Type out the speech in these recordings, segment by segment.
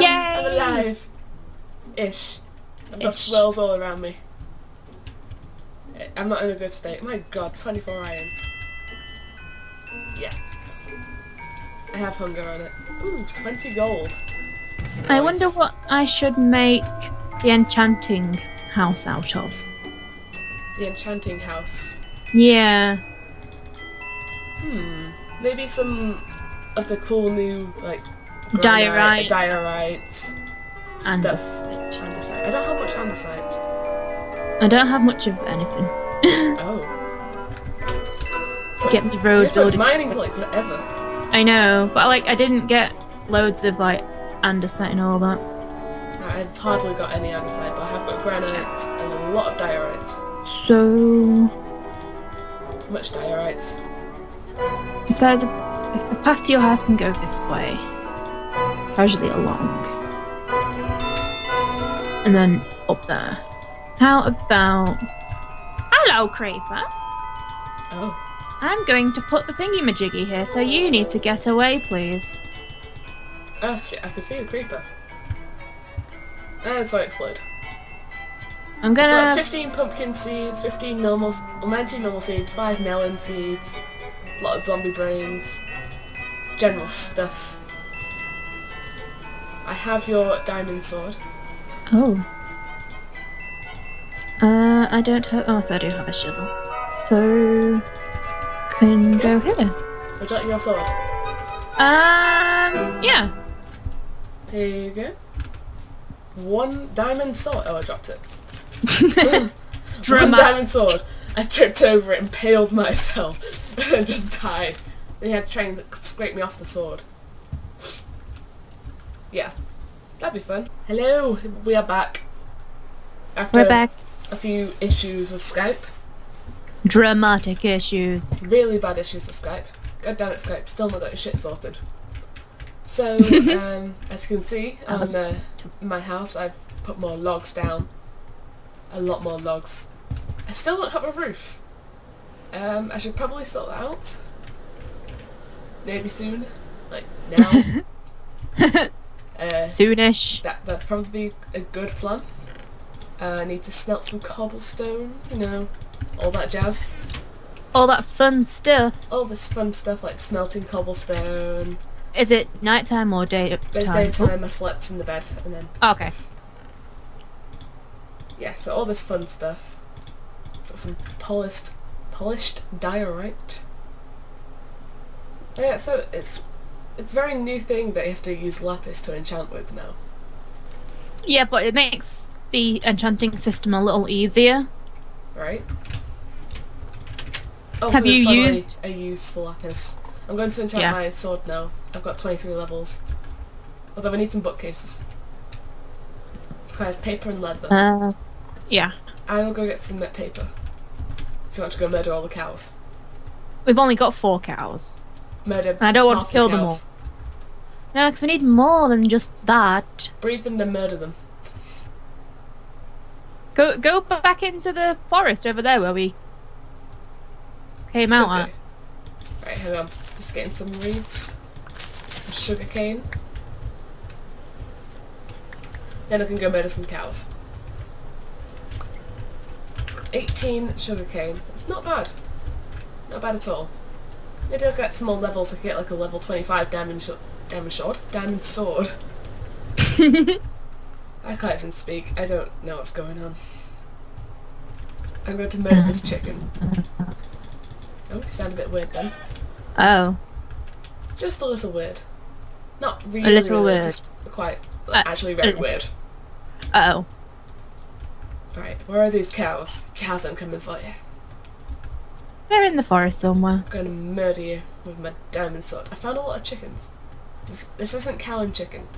Yay! I'm alive. Ish. I've got swirls all around me. I'm not in a good state. My god, 24 iron. Yeah. I have hunger on it. Ooh, 20 gold. Nice. I wonder what I should make the enchanting house out of. The enchanting house? Yeah. Hmm. Maybe some of the cool new, like, granite, diorite stuff. Andesite. I don't have much andesite. I don't have much of anything. Oh. Get the roads all mining for like forever. I know, but like I didn't get loads of like andesite and all that. I've hardly got any andesite, but I have got granite and a lot of diorite. So much diorite. If there's the path to your house can go this way, casually along, and then up there. How about... Hello, Creeper! Oh. I'm going to put the thingy-majiggy here, so you need to get away, please. Oh shit, I can see a Creeper. And so I explode. I'm gonna... I've got 15 pumpkin seeds, 15 normal... 19 normal seeds, 5 melon seeds, a lot of zombie brains, general stuff. I have your diamond sword. Oh. I don't have... Oh, so I do have a shovel. So... can go here. Would you like your sword? Yeah. There you go. One diamond sword. Oh, I dropped it. One diamond sword. I tripped over it, impaled myself, and just died. Then you had to try and scrape me off the sword. Yeah. That'd be fun. Hello, we are back. After we're back. A few issues with Skype. Dramatic issues. Really bad issues with Skype. God damn it, Skype. Still not got your shit sorted. So, as you can see, on my house, I've put more logs down. A lot more logs. I still don't have a roof. I should probably sort that out. Maybe soon. Like, now. Soonish. That'd probably be a good plan. I need to smelt some cobblestone, you know, all that jazz. All that fun stuff. All this fun stuff like smelting cobblestone. Is it nighttime or daytime? It's daytime. Oops. I slept in the bed and then. Okay. Stuff. Yeah, so all this fun stuff. Got some polished diorite. Yeah, so it's a very new thing that you have to use lapis to enchant with now. Yeah, but it makes the enchanting system a little easier. Right. Also, have you used a use for lapis? I'm going to enchant my sword now. I've got 23 levels. Although I need some bookcases. It requires paper and leather. Yeah. I will go get some paper. If you want to go murder all the cows. We've only got 4 cows. Murder. I don't want to kill them all. No, because we need more than just that. Breed them, then murder them. Go back into the forest over there where we came out at. Right, hang on. Just getting some reeds, some sugar cane. Then I can go murder some cows. 18 sugar cane. It's not bad. Not bad at all. Maybe I'll get some more levels. I can get like a level 25 diamond sword. I can't even speak. I don't know what's going on. I'm going to murder this chicken. Oh, you sound a bit weird then. Oh. Just a little weird. Not really, weird. Just quite, actually very weird. Uh-oh. Right, where are these cows? Cows, I'm coming for you. They're in the forest somewhere. I'm going to murder you with my diamond sword. I found a lot of chickens. This isn't cow and chicken.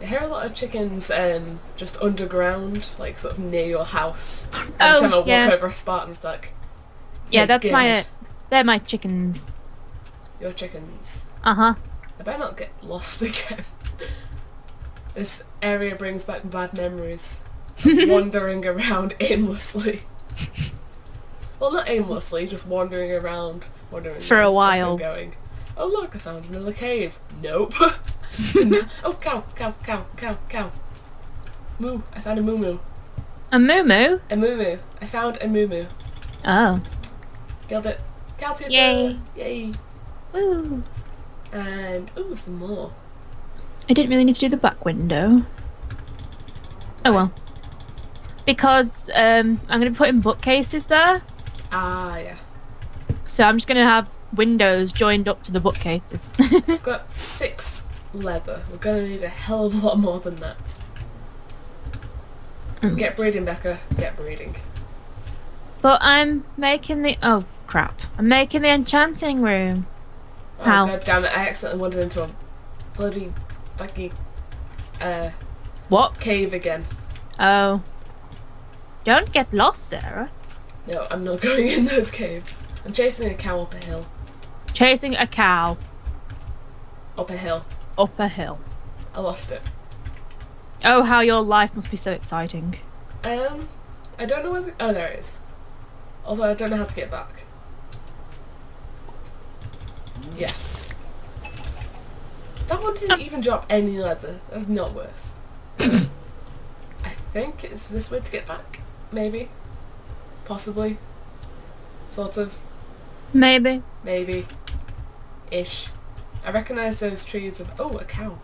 I hear a lot of chickens just underground, like sort of near your house. Every time I walk over a spot, I'm just like... Yeah, that's they're my chickens. Your chickens. Uh-huh. I better not get lost again. This area brings back bad memories. Wandering around aimlessly. Well, not aimlessly, just wandering around. For a while. Going, oh look, I found another cave. Nope. Oh, cow. Moo, I found a moo-moo. A moo-moo? A moo-moo. I found a moo-moo. Oh. Killed it. Counted. Yay. Yay. Woo. And, ooh, some more. I didn't really need to do the back window. Oh well. Because I'm going to be putting bookcases there. Ah, yeah. So I'm just going to have windows joined up to the bookcases. I've got 6 leather. We're going to need a hell of a lot more than that. Mm. Get breeding, Becca. Get breeding. But I'm making the... Oh, crap. I'm making the enchanting room. Oh, house. God damn it. I accidentally wandered into a bloody buggy... what? Cave again. Oh. Don't get lost, Sarah. No, I'm not going in those caves. I'm chasing a cow up a hill. Chasing a cow. Up a hill. Up a hill. I lost it. Oh, how your life must be so exciting. I don't know where the... Oh, there it is. Although I don't know how to get back. Yeah. That one didn't even drop any leather. That was not worth. I think it's this way to get back. Maybe. Possibly. Sort of. Maybe. Maybe. Ish. I recognise those trees of... Oh, a cow.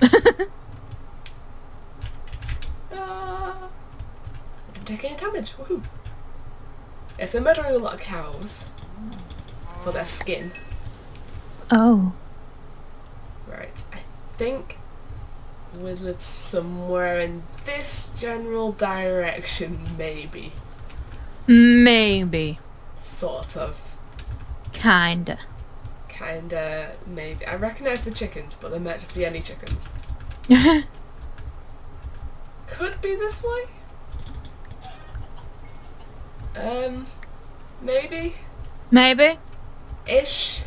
I didn't take any damage. Woohoo. Yes, I'm murdering a lot of cows. For their skin. Oh. Right. I think we live somewhere in this general direction, maybe. Maybe. Sort of. Kinda. Kinda, maybe. I recognise the chickens, but there might just be any chickens. Could be this way? Maybe? Maybe? Ish?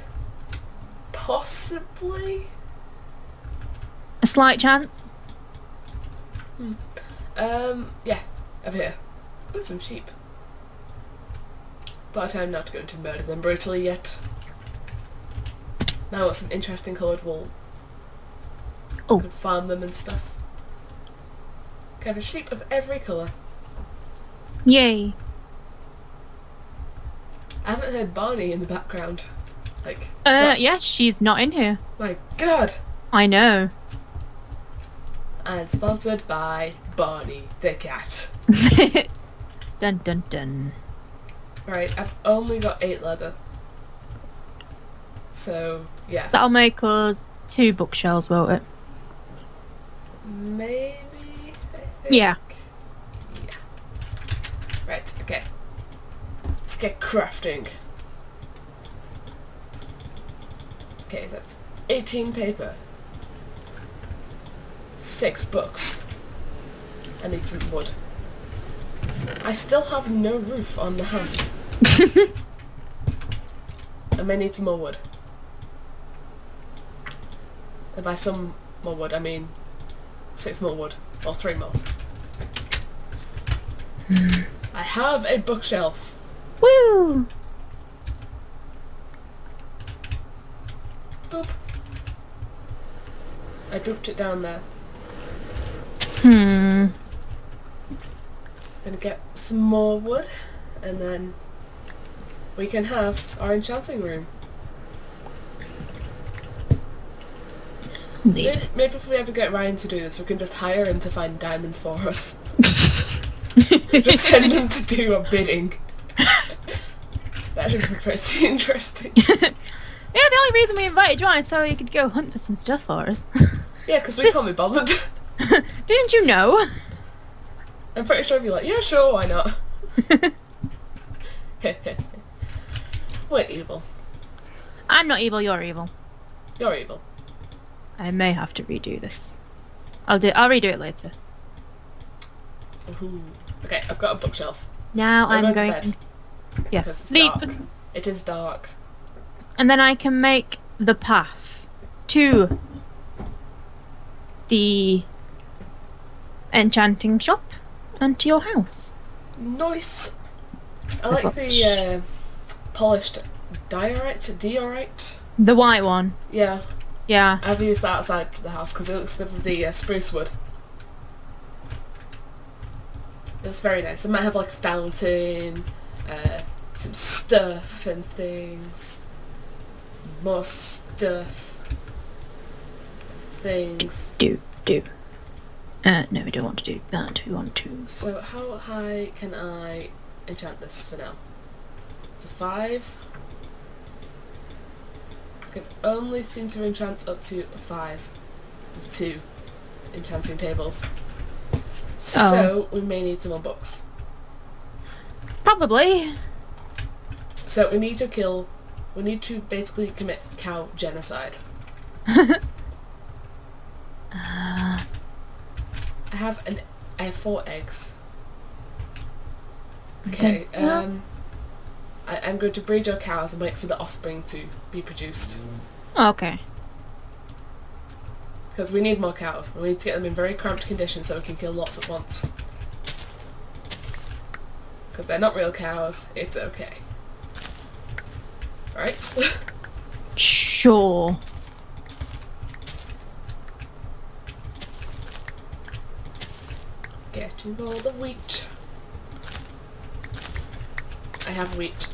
Possibly? A slight chance? Hmm. Yeah, over here. Ooh, some sheep. But I'm not going to murder them brutally yet. Now I want some interesting coloured wool. Oh. I can farm them and stuff. I can have a sheep of every colour. Yay. I haven't heard Barney in the background. Like. Yeah, she's not in here. My god. I know. And sponsored by Barney the cat. Dun dun dun. Right, I've only got 8 leather. So, yeah. That'll make us 2 bookshelves, won't it? Maybe, I think. Yeah. Yeah. Right, okay. Let's get crafting. Okay, that's 18 paper. 6 books. I need some wood. I still have no roof on the house. I may need some more wood. And by some more wood, I mean 6 more wood. Or 3 more. I have a bookshelf. Woo! Boop. I dropped it down there. Hmm. Gonna get some more wood, and then we can have our enchanting room. Maybe, if we ever get Ryan to do this, we can just hire him to find diamonds for us. Just send him to do a bidding. That should be pretty interesting. Yeah, the only reason we invited Ryan is so he could go hunt for some stuff for us. Yeah, because we can't be bothered. Didn't you know? I'm pretty sure I'd be like, yeah, sure, why not? We're evil. I'm not evil, you're evil. You're evil. I may have to redo this. I'll redo it later. Ooh. Okay, I've got a bookshelf. Now I'm going to bed. Yes, sleep. Dark. It is dark. And then I can make the path to the enchanting shop. And to your house. Nice. I like the polished diorite. The white one. Yeah. Yeah. I'll use that outside the house because it looks good with the spruce wood. It's very nice. It might have like a fountain, some stuff and things. More stuff. Things. Do. No, we don't want to do that. We want to... So how high can I enchant this for now? It's a 5. I can only seem to enchant up to 5 of 2 enchanting tables. So, we may need some more books. Probably. So, we need to kill... We need to basically commit cow genocide. I have 4 eggs. Okay, I'm going to breed your cows and wait for the offspring to be produced. Okay. Because we need more cows. We need to get them in very cramped condition so we can kill lots at once. Because they're not real cows, it's okay. Right? Sure. Getting all the wheat. I have wheat.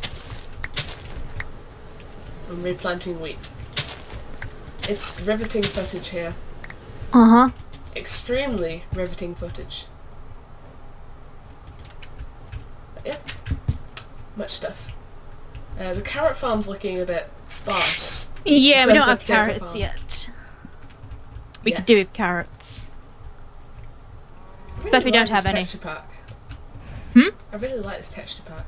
I'm replanting wheat. It's riveting footage here. Uh-huh. Extremely riveting footage. But yeah. Much stuff. The carrot farm's looking a bit sparse. Yeah, we don't have carrots yet. We could do with carrots. But we don't have any. Hmm? I really like this texture pack.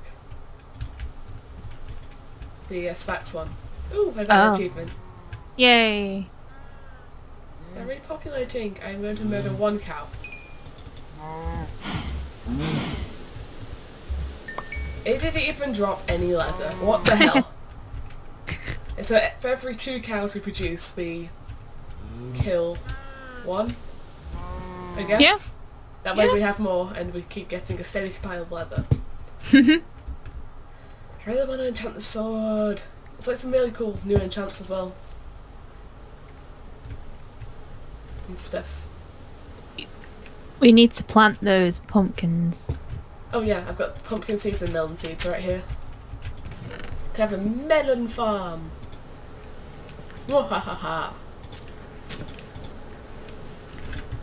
The Spax one. Ooh, I got an achievement. Yay. They're repopulating. I'm going to murder 1 cow. It didn't even drop any leather. What the hell? So for every 2 cows we produce, we kill 1, I guess. Yeah. That way we have more and we keep getting a steady supply of leather. I really want to enchant the sword. It's like some really cool new enchants as well. And stuff. We need to plant those pumpkins. Oh yeah, I've got pumpkin seeds and melon seeds right here. Could have a melon farm. Wahahaha.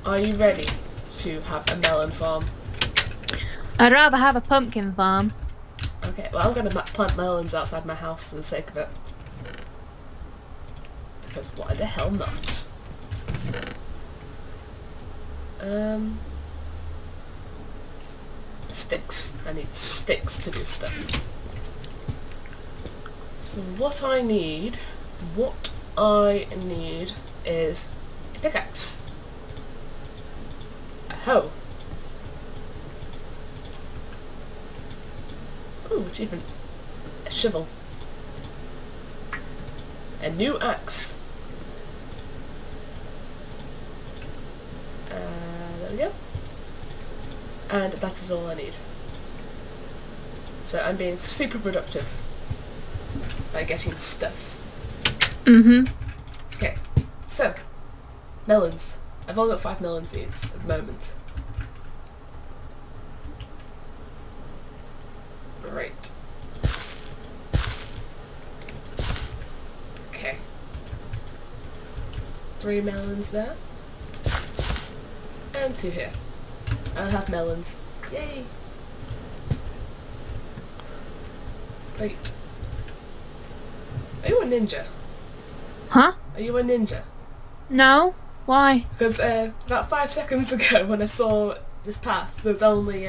Are you ready to have a melon farm? I'd rather have a pumpkin farm. Okay, well I'm going to plant melons outside my house for the sake of it. Because why the hell not? Sticks. I need sticks to do stuff. So what I need is a pickaxe. A hoe. Ooh, achievement. A shovel. A new axe. There we go. And that is all I need. So I'm being super productive by getting stuff. Okay, so melons. I've only got 5 melon seeds at the moment. Right. Okay. 3 melons there. And 2 here. I'll have melons. Yay! Wait. Are you a ninja? Huh? Are you a ninja? No. Why? Because about 5 seconds ago when I saw this path, there was only...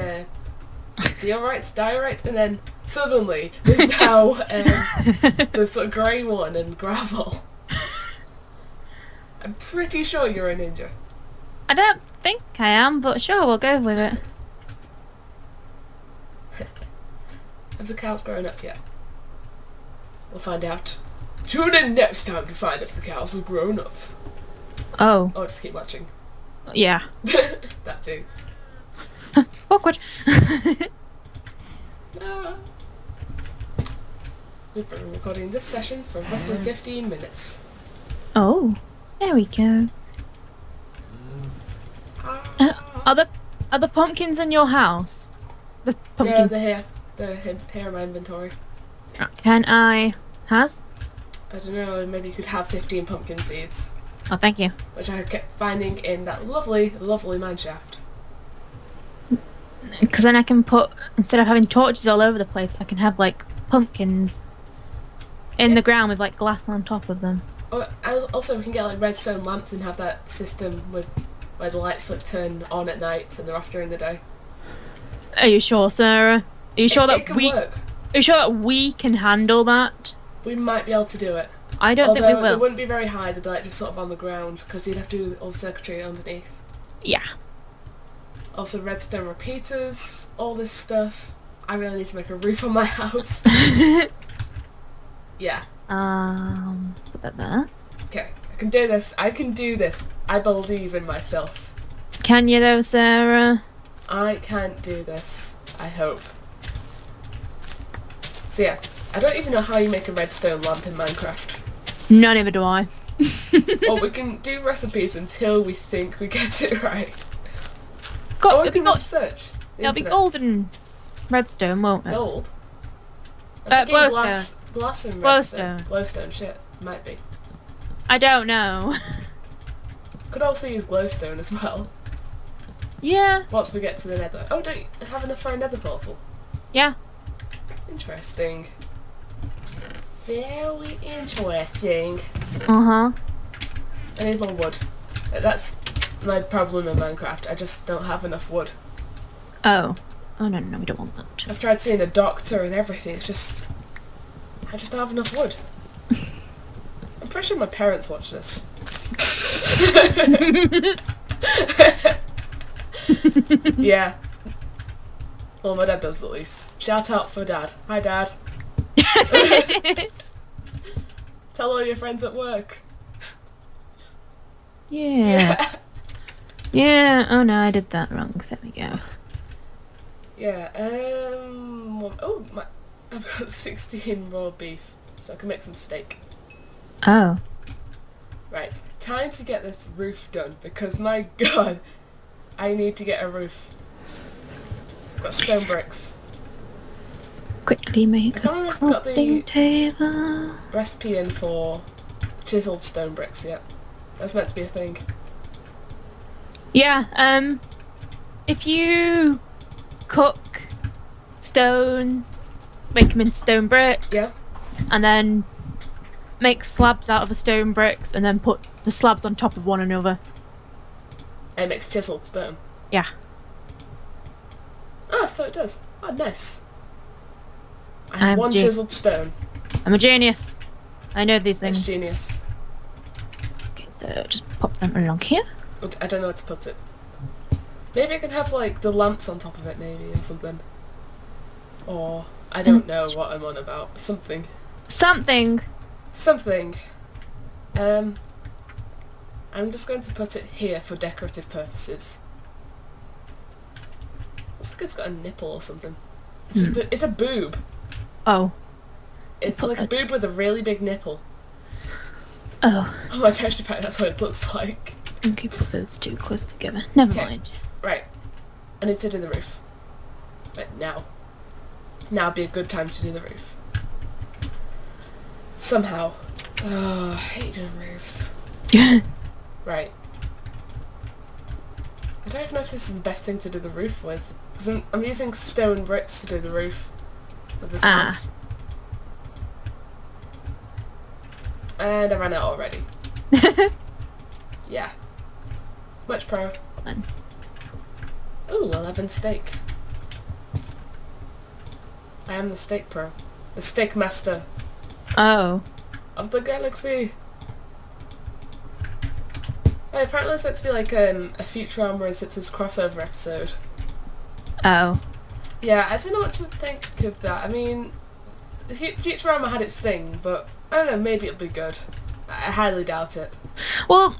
diorites, diorites, and then suddenly there's now this sort of grey one and gravel. I'm pretty sure you're a ninja. I don't think I am, but sure, we'll go with it. Have the cows grown up yet? We'll find out. Tune in next time to find if the cows have grown up. Oh. I'll just keep watching. Yeah. That too. Awkward. We've been recording this session for roughly 15 minutes. Oh. There we go. Are the pumpkins in your house? The pumpkins. Yeah, they're in my inventory. Can I has? I don't know. Maybe you could have 15 pumpkin seeds. Oh, thank you. Which I kept finding in that lovely, lovely mineshaft. Because then I can put, instead of having torches all over the place, I can have like pumpkins in the ground with like glass on top of them. Or, also, we can get like redstone lamps and have that system with where the lights like turn on at night and they're off during the day. Are you sure, Sarah? Are you sure that it can work? Are you sure that we can handle that? We might be able to do it. I don't think we will. They wouldn't be very high. They'd be like just sort of on the ground because you'd have to do all the circuitry underneath. Yeah. Also, redstone repeaters, all this stuff. I really need to make a roof on my house. Yeah. Put that there. Okay, I can do this. I can do this. I believe in myself. Can you though, Sarah? I can't do this. I hope. So yeah, I don't even know how you make a redstone lamp in Minecraft. No, neither do I. Well, we can do recipes until we think we get it right. Oh, we can search. It'll be golden redstone, won't it? Gold? Glowstone. Glass and redstone. Glowstone, shit. Might be. I don't know. Could also use glowstone as well. Yeah. Once we get to the nether. Oh, don't you have enough for a nether portal? Yeah. Interesting. Very interesting. Uh-huh. I need more wood. That's my problem in Minecraft. I just don't have enough wood. Oh. Oh, no, no, we don't want that. I've tried seeing a doctor and everything. It's just... I just don't have enough wood. I'm pretty sure my parents watch this. Yeah. Well, my dad does at least. Shout out for Dad. Hi, Dad. Tell all your friends at work. Yeah. Yeah. Oh no, I did that wrong. There we go. Yeah. Oh, I've got 16 raw beef, so I can make some steak. Oh. Right. Time to get this roof done because my God, I need to get a roof. I've got stone bricks. Quickly make a crafting table. Recipe in for chiseled stone bricks. Yep. That's meant to be a thing. Yeah, if you cook stone, make them into stone bricks, yeah, and then make slabs out of the stone bricks and then put the slabs on top of one another. And makes chiseled stone? Yeah. Ah, so it does. Oh, nice. I have one chiseled stone. I'm a genius. I know these things. That's genius. Okay, so just pop them along here. I don't know how to put it. Maybe I can have like the lamps on top of it, maybe, or something. Or I don't know what I'm on about. Something. Something. Something. I'm just going to put it here for decorative purposes. Looks like it's got a nipple or something. It's just it's a boob. Oh. It's like a boob with a really big nipple. Oh. Oh, I'm terrified. That's what it looks like. Okay, put those two close together. Never mind. Right. I need to do the roof. But now. Now would be a good time to do the roof. Somehow. Oh, I hate doing roofs. Right. I don't even know if this is the best thing to do the roof with. Because I'm using stone bricks to do the roof with this house. And I ran out already. Yeah. Much pro. Ooh, 11 steak. I am the steak pro. The steak master. Oh. Of the galaxy. Well, apparently it's meant to be like a Futurama and Simpsons crossover episode. Oh. Yeah, I don't know what to think of that. I mean, Futurama had its thing, but I don't know, maybe it'll be good. I highly doubt it. Well...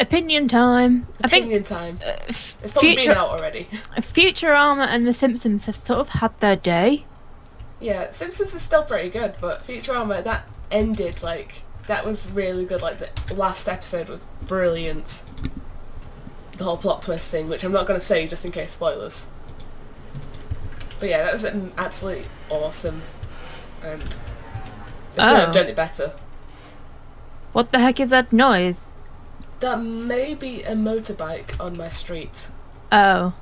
Opinion time. Opinion time. It's not been out already. Futurama and The Simpsons have sort of had their day. Yeah, Simpsons is still pretty good, but Futurama, that ended like That was really good. Like, the last episode was brilliant. The whole plot twist thing, which I'm not going to say just in case spoilers. But yeah, that was absolutely awesome. And they could have done it better. What the heck is that noise? That may be a motorbike on my street. Oh.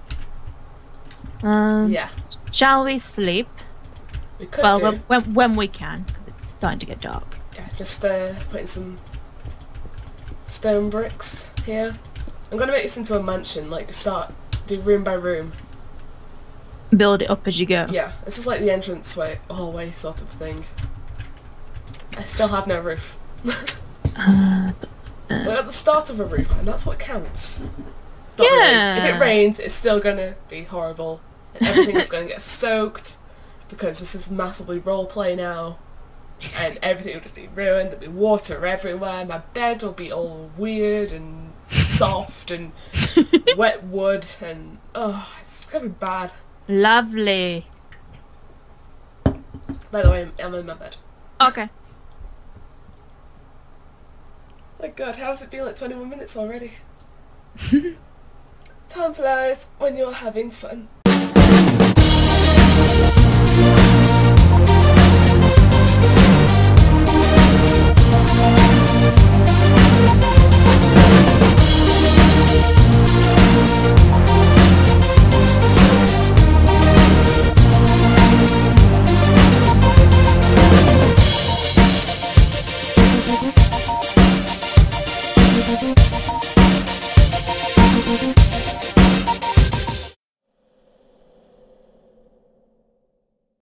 Yeah. Shall we sleep? We could when we can, because it's starting to get dark. Yeah, just putting some stone bricks here. I'm going to make this into a mansion, like do room by room. Build it up as you go. Yeah, this is like the entranceway, hallway sort of thing. I still have no roof. We're at the start of a roof, and that's what counts. Not really. If it rains, it's still going to be horrible. And everything's going to get soaked, because this is massively roleplay now. And everything will just be ruined, there'll be water everywhere, my bed will be all weird and soft and wet wood, and oh, it's going to be bad. Lovely. By the way, I'm in my bed. Okay. My god, how's it been like 21 minutes already? Time flies when you're having fun.